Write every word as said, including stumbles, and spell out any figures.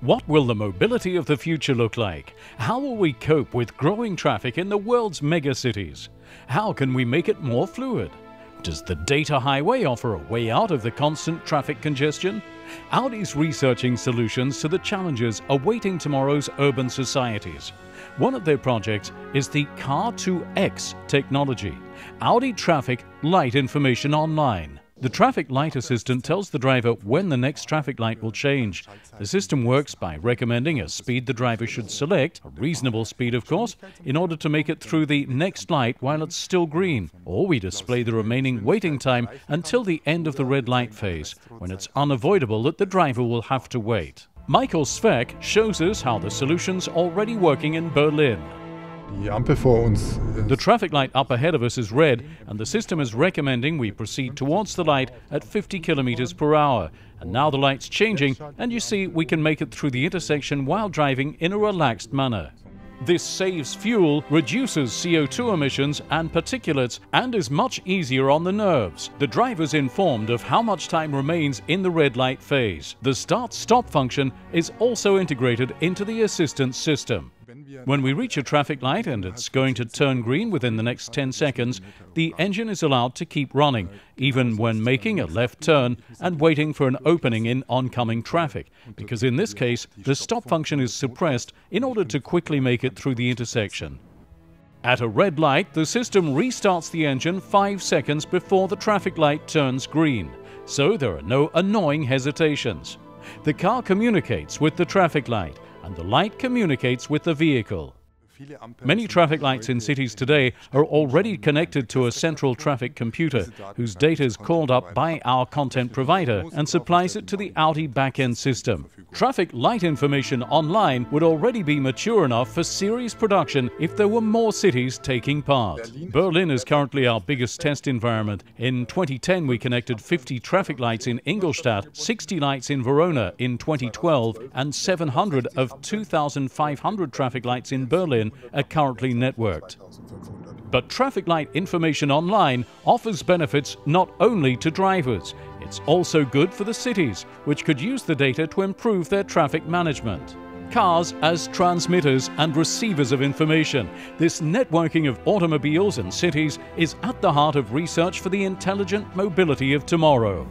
What will the mobility of the future look like? How will we cope with growing traffic in the world's megacities? How can we make it more fluid? Does the data highway offer a way out of the constant traffic congestion? Audi's researching solutions to the challenges awaiting tomorrow's urban societies. One of their projects is the Car two X technology, Audi Traffic Light Information Online. The traffic light assistant tells the driver when the next traffic light will change. The system works by recommending a speed the driver should select, a reasonable speed of course, in order to make it through the next light while it's still green. Or we display the remaining waiting time until the end of the red light phase, when it's unavoidable that the driver will have to wait. Michael Speck shows us how the solution's already working in Berlin. The traffic light up ahead of us is red, and the system is recommending we proceed towards the light at fifty kilometers per hour. And now the light's changing, and you see we can make it through the intersection while driving in a relaxed manner. This saves fuel, reduces C O two emissions and particulates, and is much easier on the nerves. The driver's informed of how much time remains in the red light phase. The start-stop function is also integrated into the assistance system. When we reach a traffic light and it's going to turn green within the next ten seconds, the engine is allowed to keep running, even when making a left turn and waiting for an opening in oncoming traffic, because in this case, the stop function is suppressed in order to quickly make it through the intersection. At a red light, the system restarts the engine five seconds before the traffic light turns green, so there are no annoying hesitations. The car communicates with the traffic light, and the light communicates with the vehicle. Many traffic lights in cities today are already connected to a central traffic computer, whose data is called up by our content provider and supplies it to the Audi backend system. Traffic Light Information Online would already be mature enough for series production if there were more cities taking part. Berlin is currently our biggest test environment. In twenty ten, we connected fifty traffic lights in Ingolstadt, sixty lights in Verona in twenty twelve, and seven hundred of two thousand five hundred traffic lights in Berlin are currently networked. But Traffic Light Information Online offers benefits not only to drivers. It's also good for the cities, which could use the data to improve their traffic management. Cars as transmitters and receivers of information. This networking of automobiles and cities is at the heart of research for the intelligent mobility of tomorrow.